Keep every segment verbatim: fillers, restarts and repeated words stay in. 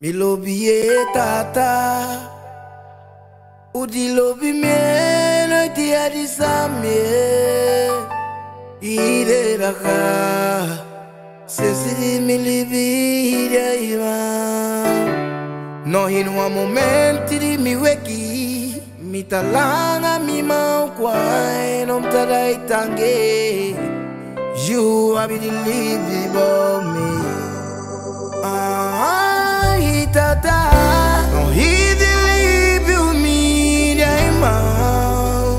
Mi lobi e tata Udi lobi me no ti adisame Ide baka Sesiri mi libi ide ima No hinu a momenti di mi weki Mi talanga mi mau kwae Nom tada itange You abidi libi bo me Ah Tata, no hidi libi umidia imao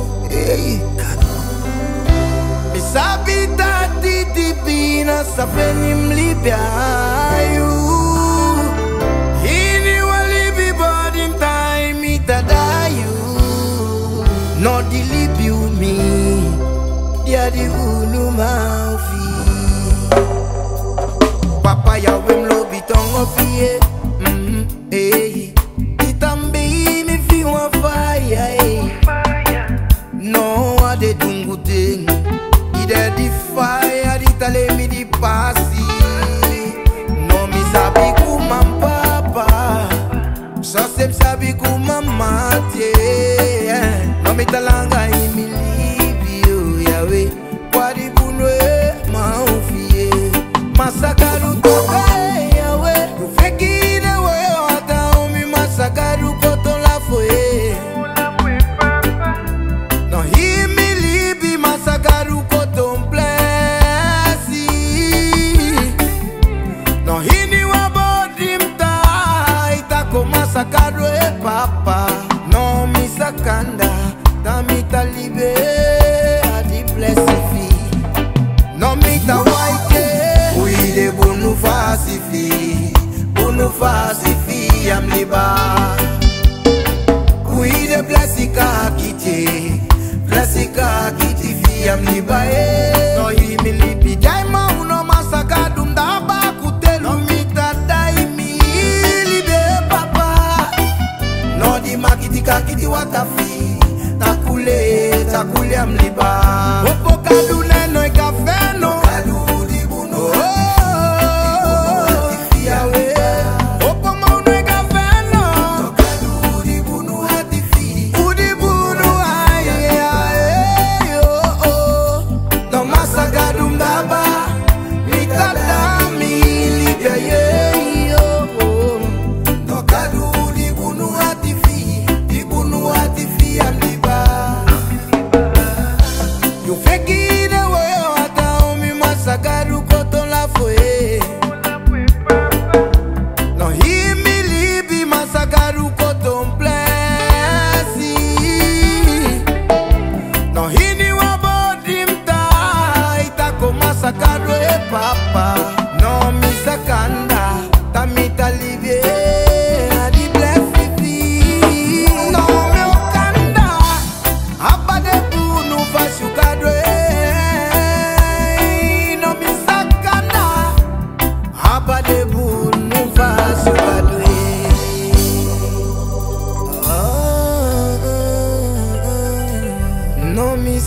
Mi sabi tati tipina sapeni mlibia ayu Hini walibi body time itadayu No di libi umidia di unu maufi Papa ya wem lobi tongo fie Hey, itambe me fi wa fire. No a de dunguteng, ide di fire di tale mi di pasi. No mi sabi ku mam papa, sa sem sabi ku mam mate. No mi talanga imi libi o yawe, kwa di bunwe ma ofie, masakaru toka. Sakaro e papa, no mi sakanda, da mi ta libe a di plesifi, no mi ta waike, uide bunu fasifi, bunu fasifi yam liba, uide blesika kiti, blesika kiti fi yam liba e, no himi libi jaima uno masakadum da ba. Kiti watafi takule takule amliba opo kadu neno e kafe no kadu di buno hati yawe opo mauno e kafe no kadu di buno hati fi udi buno aye oh no masaga dumba mitadami libe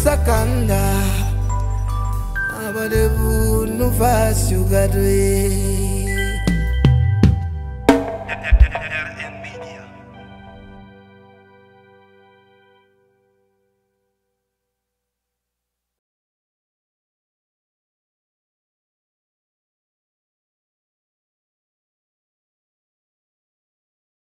Sakanda, abade bu nufa sugadwe.